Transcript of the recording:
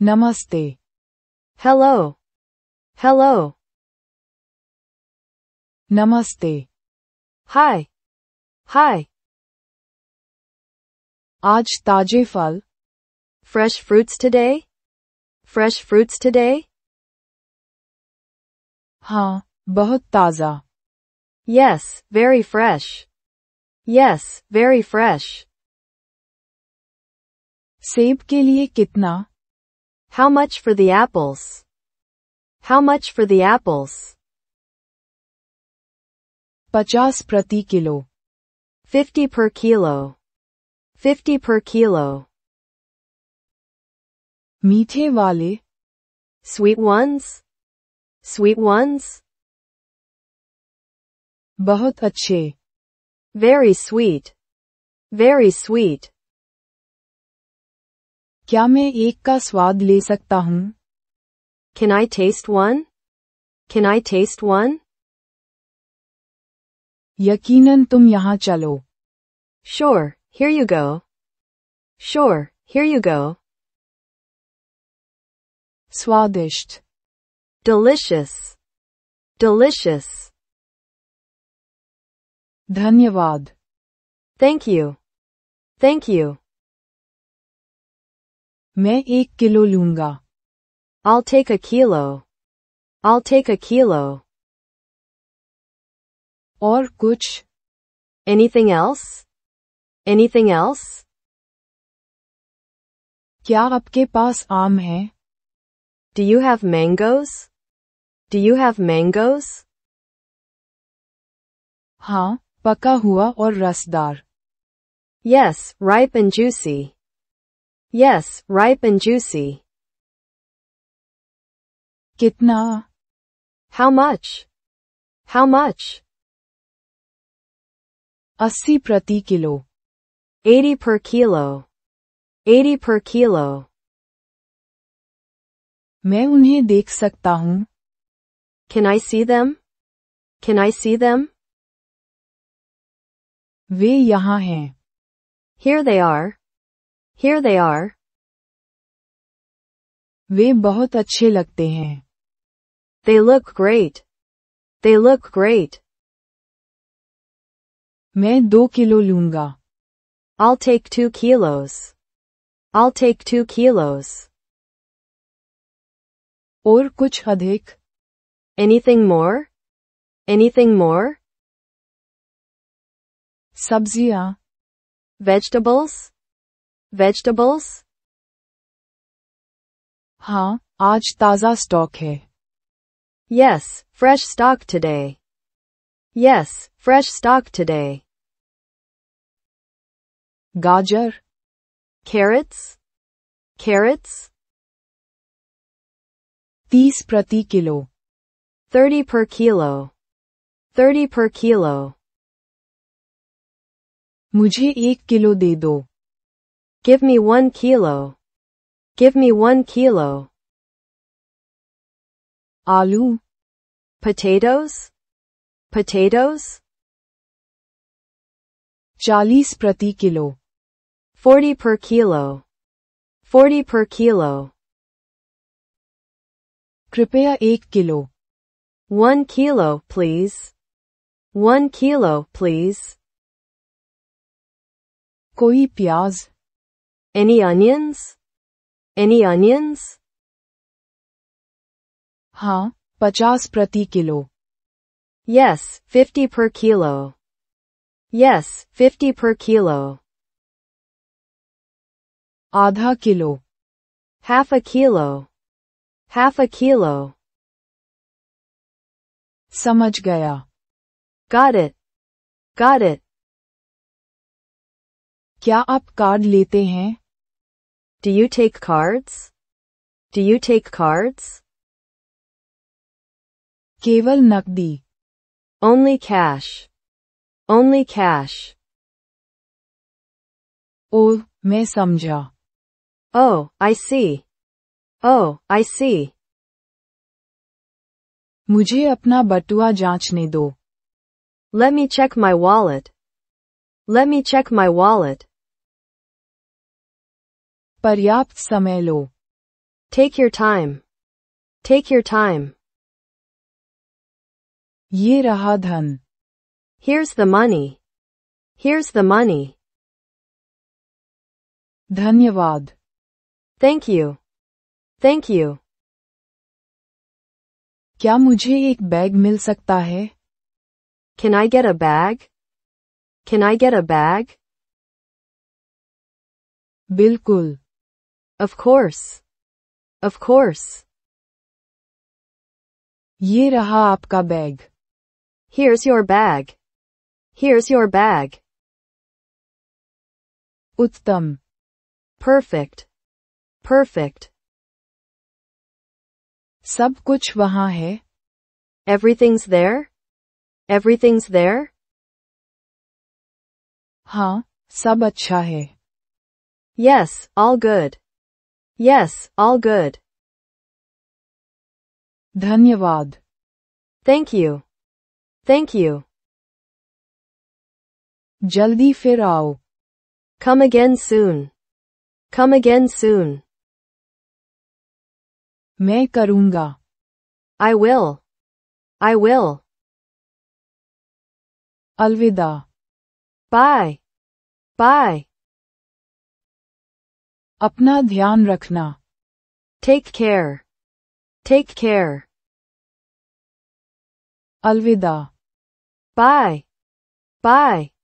Namaste. Hello. Hello. Namaste. Hi. Hi. Aaj taje phal. Fresh fruits today? Fresh fruits today? Haan, bahut taza. Yes, very fresh. Yes, very fresh. Seeb ke liye kitna? How much for the apples? How much for the apples? 50 prati kilo. 50 per kilo. 50 per kilo. Meethe wale. Sweet ones. Sweet ones. Bahut acche. Very sweet. Very sweet. क्या मैं एक का स्वाद ले सकता हूँ? Can I taste one? Can I taste one? यकीनन तुम यहाँ चलो. Sure, here you go. Sure, here you go. स्वादिष्ट. Delicious. Delicious. धन्यवाद. Thank you. Thank you. मैं एक किलो लूंगा. I'll take a kilo. I'll take a kilo. और कुछ? Anything else? Anything else? क्या आपके पास आम है? Do you have mangoes? Do you have mangoes? हाँ, पका हुआ और रसदार. Yes, ripe and juicy. Yes, ripe and juicy. Kitna? How much? How much? 80 prati kilo. 80 per kilo. 80 per kilo. मैं उन्हें देख सकता हूँ. Can I see them? Can I see them? वे यहाँ हैं. Here they are. Here they are. वे बहुत अच्छे लगते हैं. They look great. They look great. मैं 2 किलो लूंगा. I'll take 2 kilos. I'll take 2 kilos. और कुछ अधिक? Anything more? Anything more? सब्जियाँ. Vegetables? Vegetables? हाँ, आज ताजा स्टॉक है. Yes, fresh stock today. Yes, fresh stock today. गाजर. Carrots? Carrots? 30 प्रति किलो. 30 per kilo. 30 per kilo. मुझे 1 किलो दे दो. Give me 1 kilo. Give me 1 kilo. Aloo. Potatoes. Potatoes. 40 prati kilo. 40 per kilo. 40 per kilo. Kripaya 1 kilo. 1 kilo, please. 1 kilo, please. Koi pyaaz. Any onions? Any onions? हाँ, 50 प्रति kilo. Yes, 50 per kilo. Yes, 50 per kilo. आधा kilo. Half a kilo. Half a kilo. समझ गया. Got it. Got it. क्या आप card लेते हैं? Do you take cards? Do you take cards? केवल नकदी. Only cash. Only cash. Oh, मैं समझा. Oh, I see. Oh, I see. मुझे अपना बटुआ जांचने दो. Let me check my wallet. Let me check my wallet. पर्याप्त समय लो. Take your time. Take your time. ये रहा धन. Here's the money. Here's the money. धन्यवाद. Thank you. Thank you. क्या मुझे एक बैग मिल सकता है? Can I get a bag? Can I get a bag? बिल्कुल. Of course. Of course. ये रहा आपका bag. Here's your bag. Here's your bag. उत्तम. Perfect. Perfect. सब कुछ वहाँ है. Everything's there. Everything's there. हाँ, सब अच्छा है. Yes, all good. Yes, all good. धन्यवाद. Thank you. Thank you. जल्दी फिर आओ. Come again soon. Come again soon. मैं करूँगा. I will. I will. अलविदा. Bye. Bye. अपना ध्यान रखना. Take care. Take care. अलविदा. Bye. Bye.